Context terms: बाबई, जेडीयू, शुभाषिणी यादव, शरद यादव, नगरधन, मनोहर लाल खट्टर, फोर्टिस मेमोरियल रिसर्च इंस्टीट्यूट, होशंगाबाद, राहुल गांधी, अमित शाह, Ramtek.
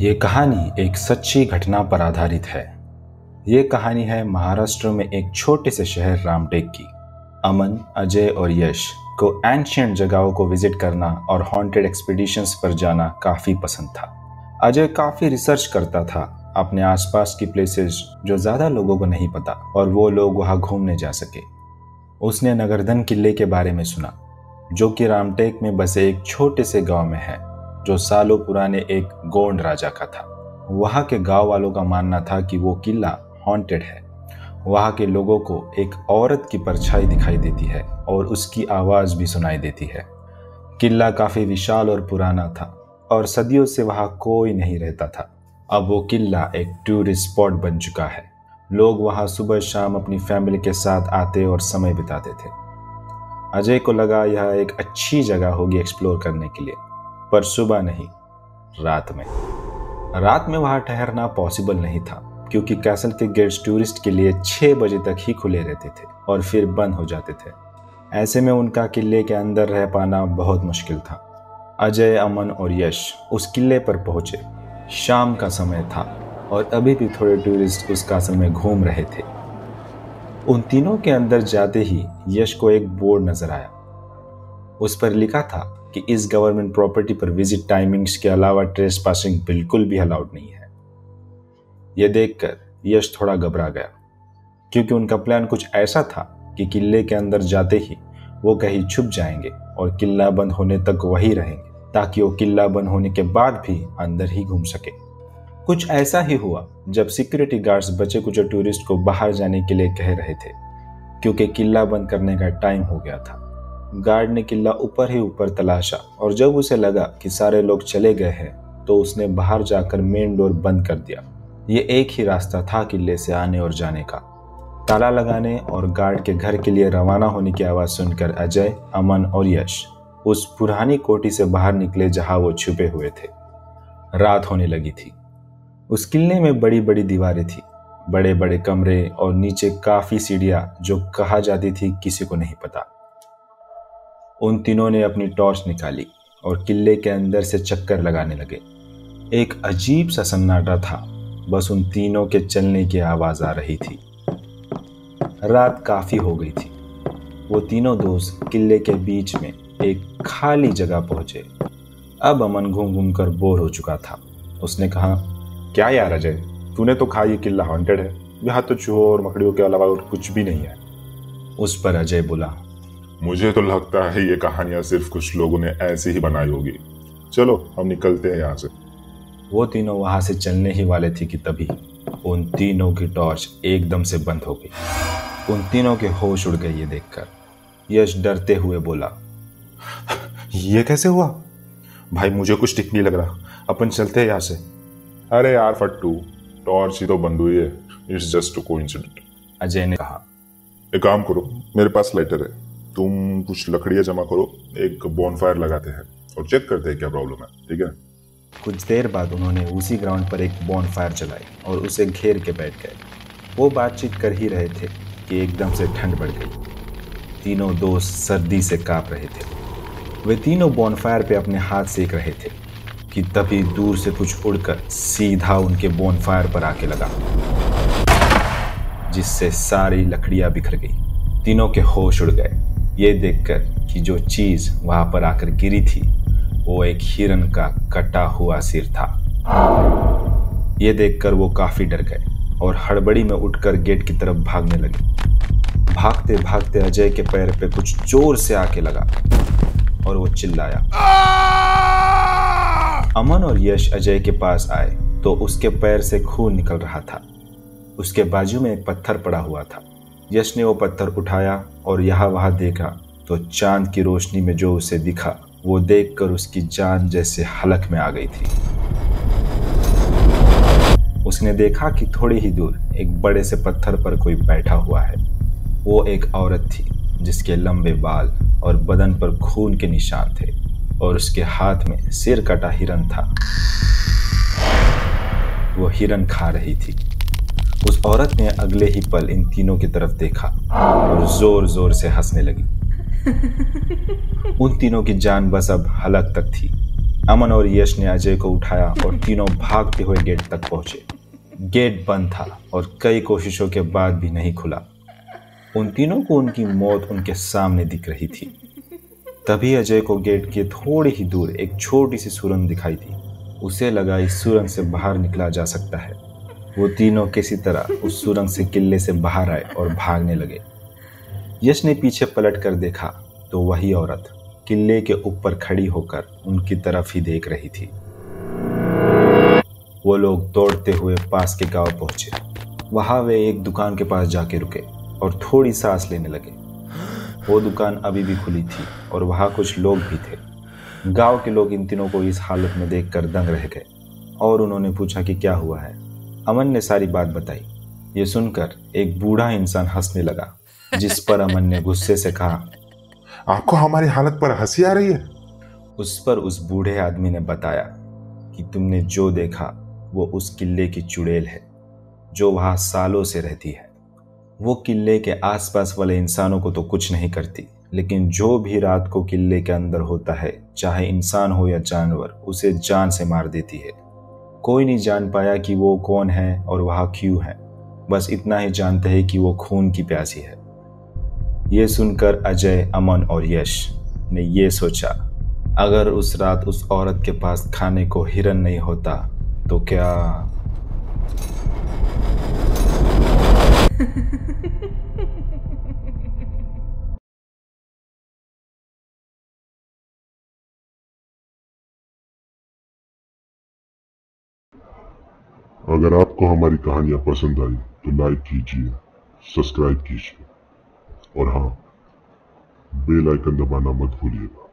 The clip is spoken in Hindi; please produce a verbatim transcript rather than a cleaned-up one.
ये कहानी एक सच्ची घटना पर आधारित है। ये कहानी है महाराष्ट्र में एक छोटे से शहर रामटेक की। अमन, अजय और यश को एंशिएंट जगहों को विजिट करना और हॉन्टेड एक्सपीडिशंस पर जाना काफ़ी पसंद था। अजय काफ़ी रिसर्च करता था अपने आसपास की प्लेसेस जो ज़्यादा लोगों को नहीं पता और वो लोग वहाँ घूमने जा सके। उसने नगरधन किले के बारे में सुना, जो कि रामटेक में बसे एक छोटे से गांव में है, जो सालों पुराने एक गोंड राजा का था। वहाँ के गांव वालों का मानना था कि वो किला हॉन्टेड है। वहाँ के लोगों को एक औरत की परछाई दिखाई देती है और उसकी आवाज़ भी सुनाई देती है। किला काफ़ी विशाल और पुराना था और सदियों से वहाँ कोई नहीं रहता था। अब वो किला एक टूरिस्ट स्पॉट बन चुका है। लोग वहाँ सुबह शाम अपनी फैमिली के साथ आते और समय बिताते थे। अजय को लगा यह एक अच्छी जगह होगी एक्सप्लोर करने के लिए, पर सुबह नहीं, रात में। रात में वहाँ ठहरना पॉसिबल नहीं था क्योंकि कैसल के गेट्स टूरिस्ट के लिए छः बजे तक ही खुले रहते थे और फिर बंद हो जाते थे। ऐसे में उनका किले के अंदर रह पाना बहुत मुश्किल था। अजय, अमन और यश उस किले पर पहुँचे। शाम का समय था और अभी भी थोड़े टूरिस्ट उस कासल में घूम रहे थे। उन तीनों के अंदर जाते ही यश को एक बोर्ड नज़र आया। उस पर लिखा था कि इस गवर्नमेंट प्रॉपर्टी पर विजिट टाइमिंग्स के अलावा ट्रेस पासिंग बिल्कुल भी अलाउड नहीं है। यह देखकर यश थोड़ा घबरा गया क्योंकि उनका प्लान कुछ ऐसा था कि किले के अंदर जाते ही वो कहीं छुप जाएंगे और किला बंद होने तक वहीं रहेंगे, ताकि वो किला बंद होने के बाद भी अंदर ही घूम सके। कुछ ऐसा ही हुआ जब सिक्योरिटी गार्ड्स बचे कुछ टूरिस्ट को बाहर जाने के लिए कह रहे थे क्योंकि किला बंद करने का टाइम हो गया था। गार्ड ने किला ऊपर ही ऊपर तलाशा और जब उसे लगा कि सारे लोग चले गए हैं तो उसने बाहर जाकर मेन डोर बंद कर दिया। ये एक ही रास्ता था किले से आने और जाने का। ताला लगाने और गार्ड के घर के लिए रवाना होने की आवाज़ सुनकर अजय, अमन और यश उस पुरानी कोठी से बाहर निकले जहां वो छुपे हुए थे। रात होने लगी थी। उस किले में बड़ी बड़ी दीवारें थी, बड़े बड़े कमरे और नीचे काफ़ी सीढ़ियाँ जो कहा जाती थी किसी को नहीं पता। उन तीनों ने अपनी टॉर्च निकाली और किले के अंदर से चक्कर लगाने लगे। एक अजीब सा सन्नाटा था, बस उन तीनों के चलने की आवाज़ आ रही थी। रात काफ़ी हो गई थी। वो तीनों दोस्त किले के बीच में एक खाली जगह पहुँचे। अब अमन घूम घूम कर बोर हो चुका था। उसने कहा, क्या यार अजय, तूने तो कहा ये किला हॉन्टेड है, यहाँ तो चूहों और मकड़ियों के अलावा और कुछ भी नहीं है। उस पर अजय बोला, मुझे तो लगता है ये कहानियाँ सिर्फ कुछ लोगों ने ऐसे ही बनाई होगी। चलो हम निकलते हैं यहाँ से। वो तीनों वहाँ से चलने ही वाले थे कि तभी उन तीनों की टॉर्च एकदम से बंद हो गई। उन तीनों के होश उड़ गए ये देखकर। यश डरते हुए बोला, ये कैसे हुआ भाई, मुझे कुछ ठीक नहीं लग रहा, अपन चलते हैं यहाँ से। अरे यार फट्टू, टॉर्च ही तो बंद हुई है, it's just a coincident. Ajay ने कहा, एक काम करो, मेरे पास लाइटर है, तुम कुछ लकड़ियाँ जमा करो, एक बॉनफायर लगाते हैं और चेक करते हैं क्या प्रॉब्लम है, ठीक है। कुछ देर बाद उन्होंने उसी ग्राउंड पर एक बॉनफायर जलाई और उसे घेर के बैठ गए। वो बातचीत कर ही रहे थे कि एकदम से ठंड बढ़ गई। तीनों दोस्त सर्दी से काँप रहे थे। वे तीनों बॉनफायर पे अपने हाथ सेक रहे थे कि तभी दूर से कुछ उड़कर सीधा उनके बॉनफायर पर आके लगा, जिससे सारी लकड़ियाँ बिखर गई। तीनों के होश उड़ गए ये देखकर कि जो चीज़ वहाँ पर आकर गिरी थी वो एक हिरन का कटा हुआ सिर था। ये देखकर वो काफ़ी डर गए और हड़बड़ी में उठकर गेट की तरफ भागने लगे। भागते भागते अजय के पैर पे कुछ जोर से आके लगा और वो चिल्लाया। अमन और यश अजय के पास आए तो उसके पैर से खून निकल रहा था। उसके बाजू में एक पत्थर पड़ा हुआ था। यश ने वो पत्थर उठाया और यहाँ वहाँ देखा तो चांद की रोशनी में जो उसे दिखा वो देखकर उसकी जान जैसे हलक में आ गई थी। उसने देखा कि थोड़ी ही दूर एक बड़े से पत्थर पर कोई बैठा हुआ है। वो एक औरत थी जिसके लंबे बाल और बदन पर खून के निशान थे और उसके हाथ में सिर कटा हिरन था। वो हिरन खा रही थी। उस औरत ने अगले ही पल इन तीनों की तरफ देखा और जोर जोर से हंसने लगी। उन तीनों की जान बस अब हलक तक थी। अमन और यश ने अजय को उठाया और तीनों भागते हुए गेट तक पहुंचे। गेट बंद था और कई कोशिशों के बाद भी नहीं खुला। उन तीनों को उनकी मौत उनके सामने दिख रही थी। तभी अजय को गेट के थोड़ी ही दूर एक छोटी सी सुरंग दिखाई थी। उसे लगा इस सुरंग से बाहर निकला जा सकता है। वो तीनों किसी तरह उस सुरंग से किले से बाहर आए और भागने लगे। यश ने पीछे पलट कर देखा तो वही औरत किले के ऊपर खड़ी होकर उनकी तरफ ही देख रही थी। वो लोग दौड़ते हुए पास के गांव पहुंचे। वहां वे एक दुकान के पास जाके रुके और थोड़ी सांस लेने लगे। वो दुकान अभी भी खुली थी और वहां कुछ लोग भी थे। गांव के लोग इन तीनों को इस हालत में देखकर दंग रह गए और उन्होंने पूछा कि क्या हुआ है। अमन ने सारी बात बताई। ये सुनकर एक बूढ़ा इंसान हंसने लगा, जिस पर अमन ने गुस्से से कहा, आपको हमारी हालत पर हंसी आ रही है? उस पर उस बूढ़े आदमी ने बताया कि तुमने जो देखा वो उस किले की चुड़ैल है जो वहाँ सालों से रहती है। वो किले के आसपास वाले इंसानों को तो कुछ नहीं करती, लेकिन जो भी रात को किले के अंदर होता है, चाहे इंसान हो या जानवर, उसे जान से मार देती है। कोई नहीं जान पाया कि वो कौन है और वहाँ क्यों है। बस इतना ही जानते हैं कि वो खून की प्यासी है। ये सुनकर अजय, अमन और यश ने ये सोचा, अगर उस रात उस औरत के पास खाने को हिरन नहीं होता तो क्या। अगर आपको हमारी कहानियां पसंद आई तो लाइक कीजिए, सब्सक्राइब कीजिए और हाँ, बेल आइकन दबाना मत भूलिएगा।